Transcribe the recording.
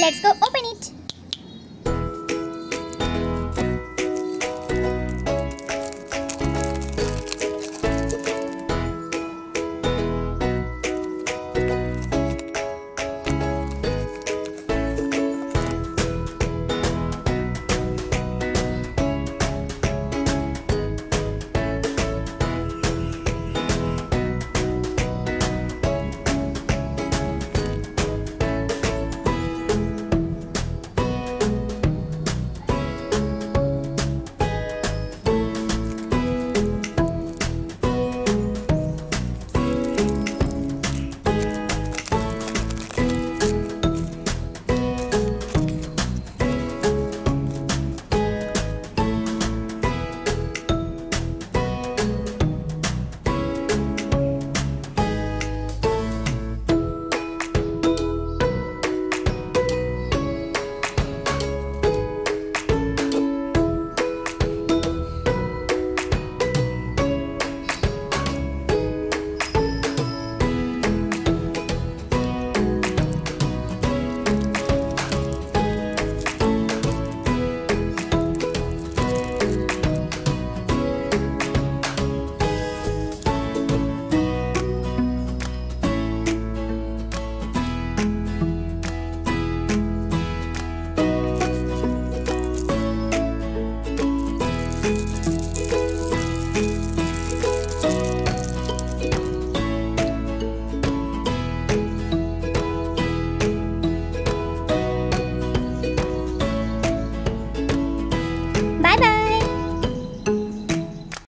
Let's go open it.